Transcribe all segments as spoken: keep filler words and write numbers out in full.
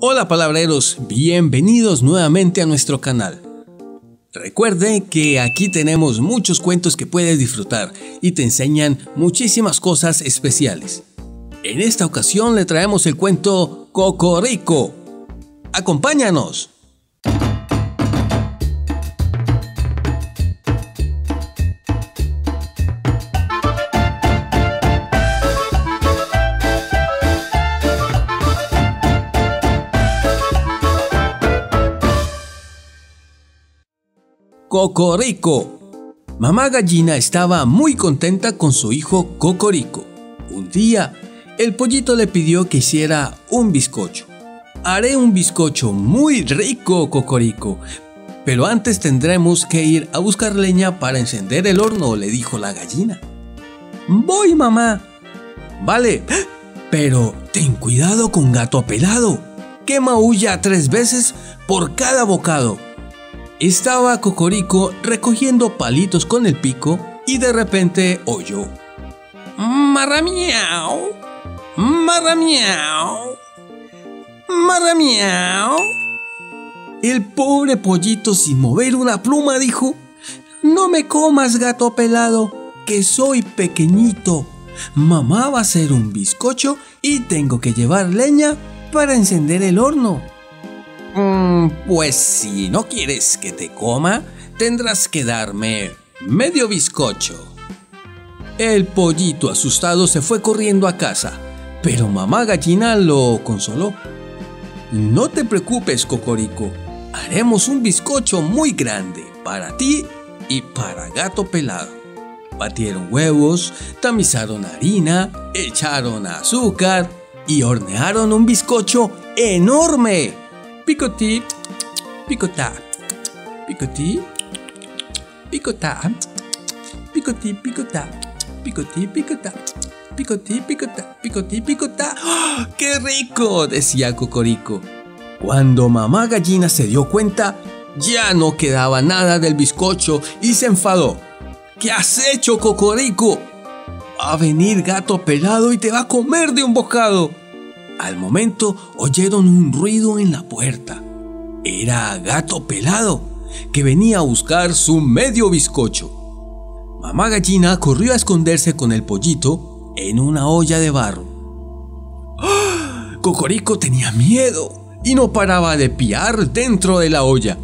Hola palabreros, bienvenidos nuevamente a nuestro canal. Recuerde que aquí tenemos muchos cuentos que puedes disfrutar y te enseñan muchísimas cosas especiales. En esta ocasión le traemos el cuento Cocorico. ¡Acompáñanos! Cocorico. Mamá gallina estaba muy contenta con su hijo Cocorico. Un día, el pollito le pidió que hiciera un bizcocho. Haré un bizcocho muy rico, Cocorico, pero antes tendremos que ir a buscar leña para encender el horno, le dijo la gallina. Voy, mamá. Vale, pero ten cuidado con Gato Pelado, que maulla tres veces por cada bocado. Estaba Cocorico recogiendo palitos con el pico y de repente oyó: ¡Marra miau! ¡Marra miau! ¡Marra miau! El pobre pollito, sin mover una pluma, dijo: ¡No me comas, Gato Pelado, que soy pequeñito! Mamá va a hacer un bizcocho y tengo que llevar leña para encender el horno. Pues si no quieres que te coma, tendrás que darme medio bizcocho. El pollito asustado se fue corriendo a casa, pero mamá gallina lo consoló. No te preocupes, Cocorico, haremos un bizcocho muy grande para ti y para Gato Pelado. Batieron huevos, tamizaron harina, echaron azúcar y hornearon un bizcocho enorme. Picotí, picotá, picotí, picotá, picotí, picotá, picotí, picotá, picotí, picotá, picotí, picotá. ¡Oh, qué rico!, decía Cocorico. Cuando mamá gallina se dio cuenta, ya no quedaba nada del bizcocho y se enfadó. ¿Qué has hecho, Cocorico? Va a venir Gato Pelado y te va a comer de un bocado. Al momento oyeron un ruido en la puerta. Era Gato Pelado, que venía a buscar su medio bizcocho. Mamá gallina corrió a esconderse con el pollito en una olla de barro. ¡Oh! Cocorico tenía miedo y no paraba de piar dentro de la olla.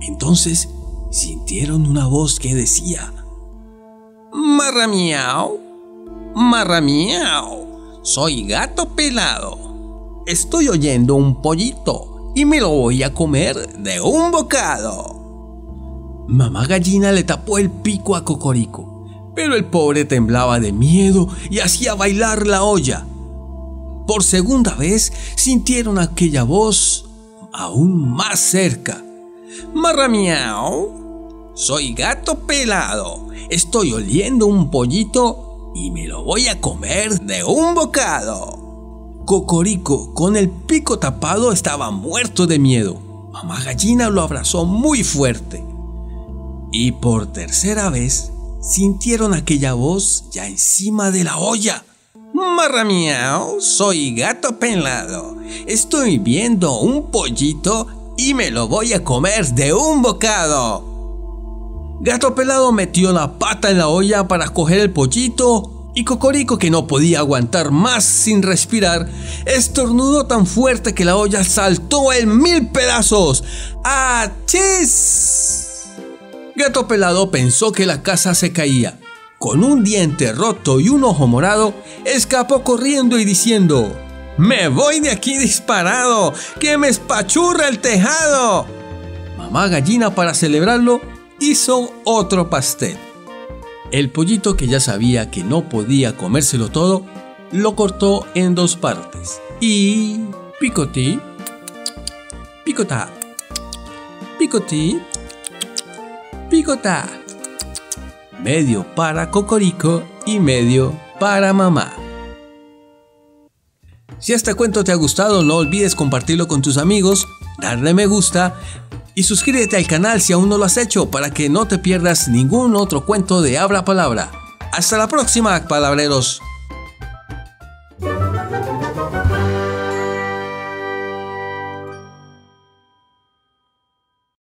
Entonces sintieron una voz que decía: ¡Marra miau! ¡Marra miau! Soy Gato Pelado. Estoy oyendo un pollito y me lo voy a comer de un bocado. Mamá gallina le tapó el pico a Cocorico, pero el pobre temblaba de miedo y hacía bailar la olla. Por segunda vez sintieron aquella voz aún más cerca. Marra miau. Soy Gato Pelado. Estoy oliendo un pollito y me lo voy a comer de un bocado. Cocorico, con el pico tapado, estaba muerto de miedo. Mamá gallina lo abrazó muy fuerte. Y por tercera vez sintieron aquella voz ya encima de la olla. Marra miau, soy Gato Pelado. Estoy viendo un pollito y me lo voy a comer de un bocado. Gato Pelado metió la pata en la olla para coger el pollito y Cocorico, que no podía aguantar más sin respirar, estornudó tan fuerte que la olla saltó en mil pedazos. ¡Achis! Gato Pelado pensó que la casa se caía. Con un diente roto y un ojo morado, escapó corriendo y diciendo: ¡Me voy de aquí disparado, que me espachurra el tejado! Mamá gallina, para celebrarlo, hizo otro pastel. El pollito, que ya sabía que no podía comérselo todo, lo cortó en dos partes. Y picotí, picotá, picotí, picotá. Medio para Cocorico y medio para mamá. Si este cuento te ha gustado, no olvides compartirlo con tus amigos, darle me gusta y suscríbete al canal si aún no lo has hecho, para que no te pierdas ningún otro cuento de Abra Palabra. ¡Hasta la próxima, palabreros!